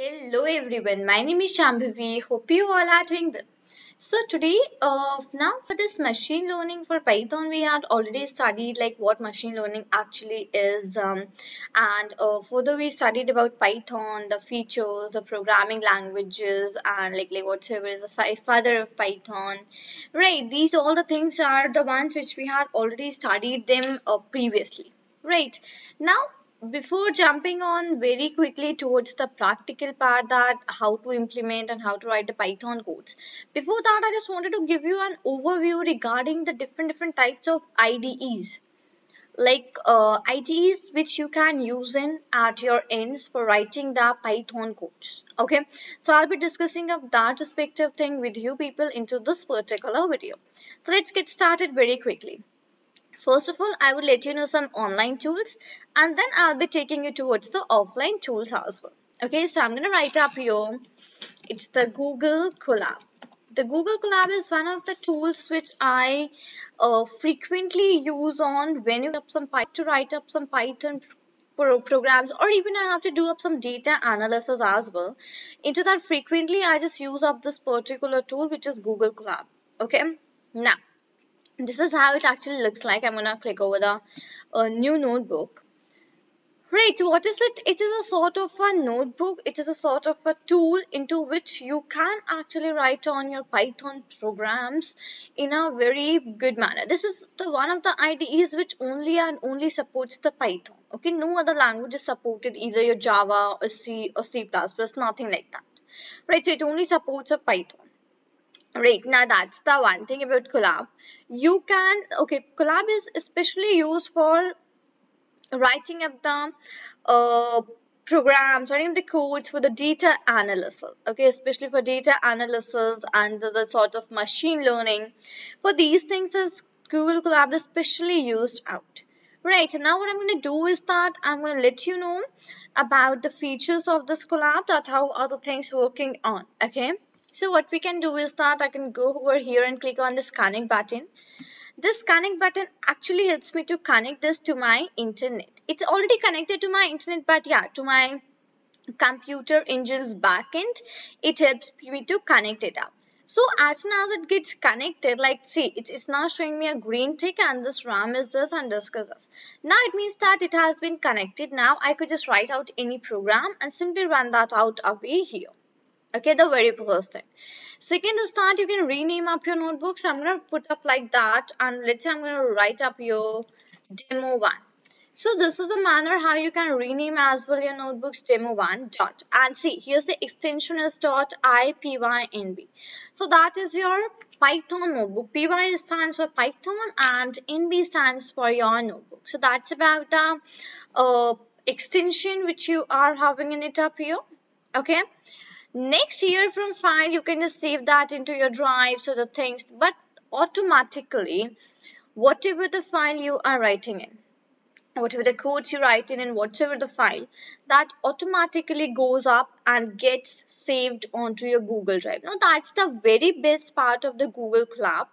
Hello everyone, my name is Shambhavi. Hope you all are doing well. So today, now for this machine learning for Python, we had already studied like what machine learning actually is, and further we studied about Python, the features, the programming languages, and like whatsoever is the father of Python, right? These all the things are the ones which we had already studied them previously, right? Now, before jumping on very quickly towards the practical part, that how to implement and how to write the Python codes, before that I just wanted to give you an overview regarding the different types of IDEs, like IDEs which you can use in at your ends for writing the Python codes. Okay, so I'll be discussing of that respective thing with you people into this particular video. So let's get started very quickly. First of all, I will let you know some online tools, and then I'll be taking you towards the offline tools as well. Okay, so I'm going to write up here, it's the Google Colab. The Google Colab is one of the tools which I frequently use on when you have some Python to write up some Python programs, or even I have to do up some data analysis as well. Into that frequently, I just use up this particular tool, which is Google Colab. Okay, now, this is how it actually looks like. I'm gonna click over the new notebook. Right, what is it? It is a sort of a notebook. It is a sort of a tool into which you can actually write on your Python programs in a very good manner. This is the one of the IDEs which only and only supports the Python. Okay, no other language is supported, either your Java or C or C++, nothing like that. Right, so it only supports a Python. Right, now that's the one thing about Colab. You can, okay, Colab is especially used for writing up the programs, writing the codes for the data analysis. Okay, especially for data analysis and the sort of machine learning. For these things, is Google Colab is especially used out. Right, so now what I'm going to do is that I'm going to let you know about the features of this Colab, that how are the things working on, okay? So what we can do is that I can go over here and click on this connect button. This connect button actually helps me to connect this to my internet. It's already connected to my internet, but yeah, to my computer engine's backend, it helps me to connect it up. So as soon as it gets connected, like see, it's now showing me a green tick and this RAM is this and this is this. Now it means that it has been connected. Now I could just write out any program and simply run that out away here. Okay, the very first thing. Second is that you can rename up your notebook. So I'm going to put up like that, and let's say I'm going to write up your demo 1. So this is the manner how you can rename as well your notebooks, demo 1 dot. And see, here's the extension is dot IPYNB. So that is your Python notebook. PY stands for Python and NB stands for your notebook. So that's about the extension which you are having in it up here. Okay. Next, here from file, you can just save that into your drive, so the things, but automatically, whatever the file you are writing in, whatever the codes you write in and whatever the file, that automatically goes up and gets saved onto your Google Drive. Now, that's the very best part of the Google Colab,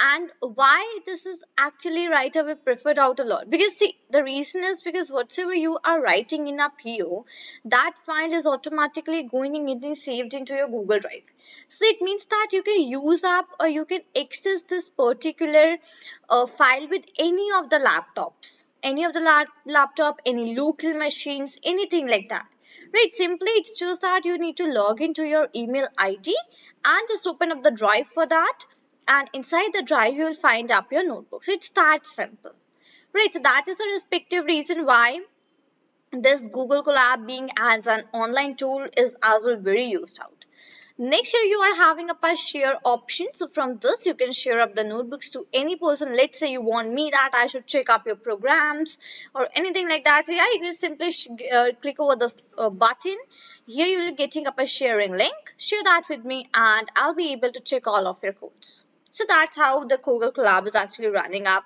and why this is actually right away preferred out a lot. Because see, the reason is because whatever you are writing in up here, that file is automatically going and getting saved into your Google Drive. So it means that you can use up or you can access this particular file with any of the laptops. Any of the laptop, any local machines, anything like that, right? Simply, it's just that you need to log into your email ID and just open up the drive for that. And inside the drive, you'll find up your notebook. So it's that simple, right? So that is the respective reason why this Google Colab being as an online tool is as well very used out. Next, here you are having up a share option. So from this, you can share up the notebooks to any person. Let's say you want me that I should check up your programs or anything like that. So yeah, you can simply click over this button. Here you'll be getting up a sharing link. Share that with me and I'll be able to check all of your codes. So that's how the Google Colab is actually running up.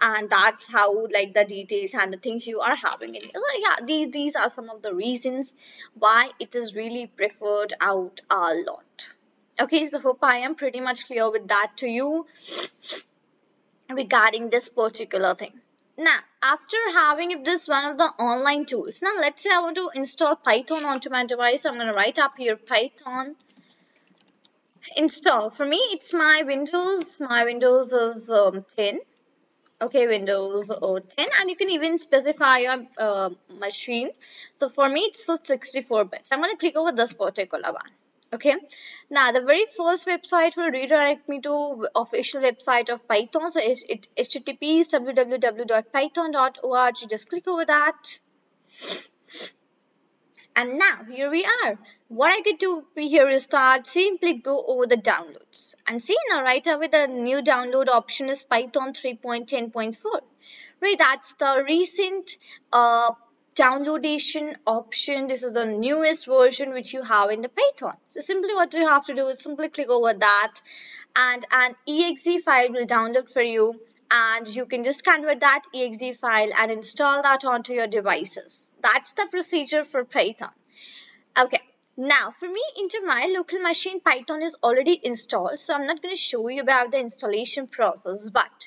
And that's how like the details and the things you are having in it. So yeah, these are some of the reasons why it is really preferred out a lot. Okay, so hope I am pretty much clear with that to you regarding this particular thing. Now, after having this one of the online tools. Now let's say I want to install Python onto my device. So I'm going to write up here Python install. For me, it's my Windows. My Windows is 10. Okay, Windows 10, and you can even specify your machine. So for me, it's 64 bits. I'm going to click over this particular one. Okay, now the very first website will redirect me to official website of Python. So it's http://www.python.org. Just click over that. And now here we are. What I could do here is start simply go over the downloads. And see now right away the new download option is Python 3.10.4. Right, that's the recent downloadation option. This is the newest version which you have in the Python. So simply what you have to do is simply click over that and an exe file will download for you. And you can just convert that exe file and install that onto your devices. That's the procedure for Python. Okay, now for me into my local machine, Python is already installed. So I'm not going to show you about the installation process, but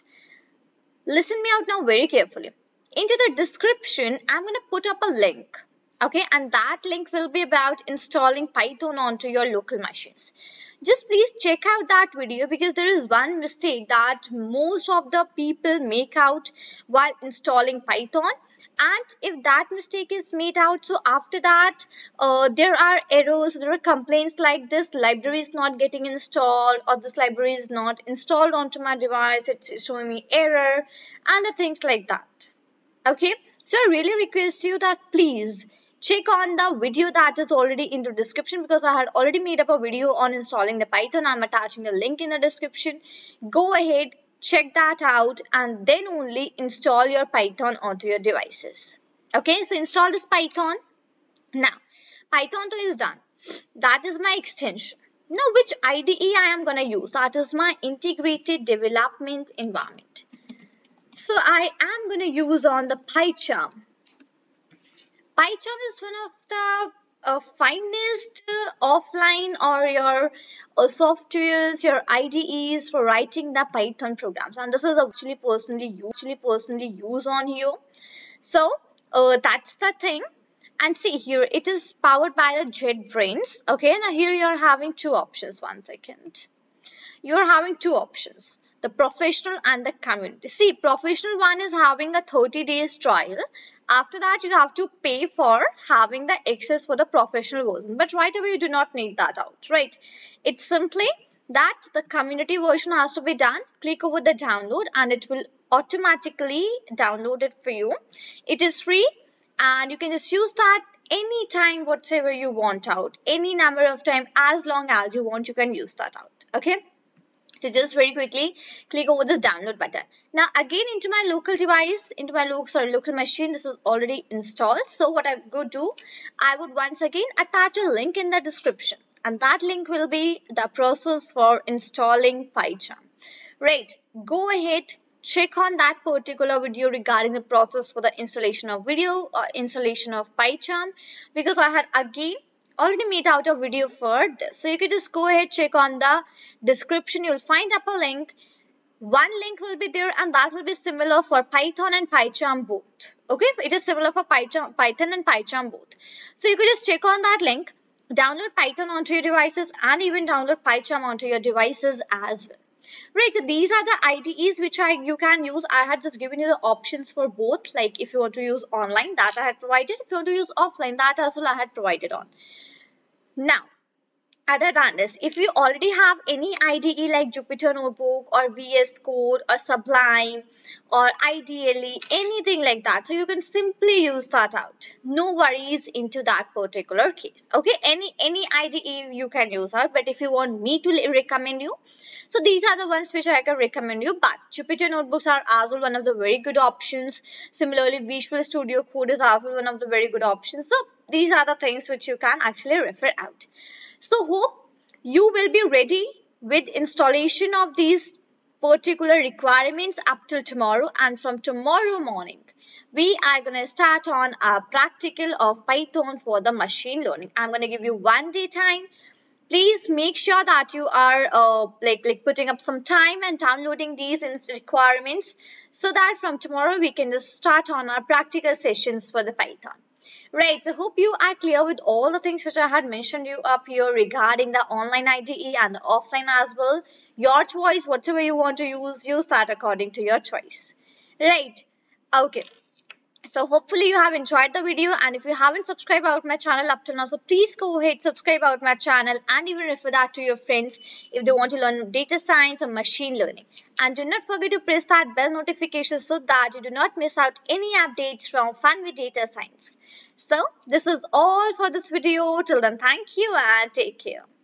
listen me out now very carefully. Into the description, I'm going to put up a link. Okay, and that link will be about installing Python onto your local machines. Just please check out that video because there is one mistake that most of the people make out while installing Python. And if that mistake is made out, so after that, there are errors, there are complaints like this library is not getting installed or this library is not installed onto my device, it's showing me error and the things like that. Okay, so I really request you that please check on the video that is already in the description because I had already made up a video on installing the Python. I'm attaching the link in the description. Go ahead, check that out and then only install your Python onto your devices. Okay, so install this Python. Now, Python 2 is done. That is my extension. Now, which IDE I am going to use? That is my Integrated Development Environment. So, I am going to use on the PyCharm. PyCharm is one of the finest offline or your softwares, your IDEs for writing the Python programs, and this is actually personally use on here. So that's the thing. And see here, it is powered by the JetBrains. Okay, now here you are having two options. One second, you are having two options: the professional and the community. See, professional one is having a 30-day trial. After that, you have to pay for having the access for the professional version. But right away, you do not need that out, right? It's simply that the community version has to be done. Click over the download and it will automatically download it for you. It is free and you can just use that any time whatsoever you want out. Any number of time, as long as you want, you can use that out, okay? So just very quickly click over this download button. Now again into my local device, into my local machine, this is already installed. So what I go do, I would once again attach a link in the description. And that link will be the process for installing PyCharm. Right, go ahead, check on that particular video regarding the process for the installation of video or installation of PyCharm. Because I had again already made out a video for this, so you can just go ahead, check on the description. You'll find up a link. One link will be there and that will be similar for Python and PyCharm both. Okay, it is similar for Python and PyCharm both. So you could just check on that link, download Python onto your devices and even download PyCharm onto your devices as well. Right, so these are the IDEs which you can use. I had just given you the options for both, like if you want to use online, that I had provided. If you want to use offline, that as well I had provided on. Now, other than this, if you already have any IDE like Jupyter Notebook or VS Code or Sublime or IDLE, anything like that, so you can simply use that out. No worries into that particular case. Okay, any IDE you can use out, but if you want me to recommend you, so these are the ones which I can recommend you, but Jupyter Notebooks are also one of the very good options. Similarly, Visual Studio Code is also one of the very good options. So these are the things which you can actually refer out. So hope you will be ready with installation of these particular requirements up till tomorrow, and from tomorrow morning we are going to start on our practical of Python for the machine learning. I'm going to give you 1 day time please make sure that you are putting up some time and downloading these requirements so that from tomorrow we can just start on our practical sessions for the Python. Right, so hope you are clear with all the things which I had mentioned you up here regarding the online IDE and the offline as well. Your choice, whatever you want to use, use that according to your choice. Right, okay. So hopefully you have enjoyed the video, and if you haven't subscribed out my channel up till now, so please go ahead, subscribe out my channel and even refer that to your friends if they want to learn data science or machine learning. And do not forget to press that bell notification so that you do not miss out any updates from Fun with Data Science. So this is all for this video. Till then, thank you and take care.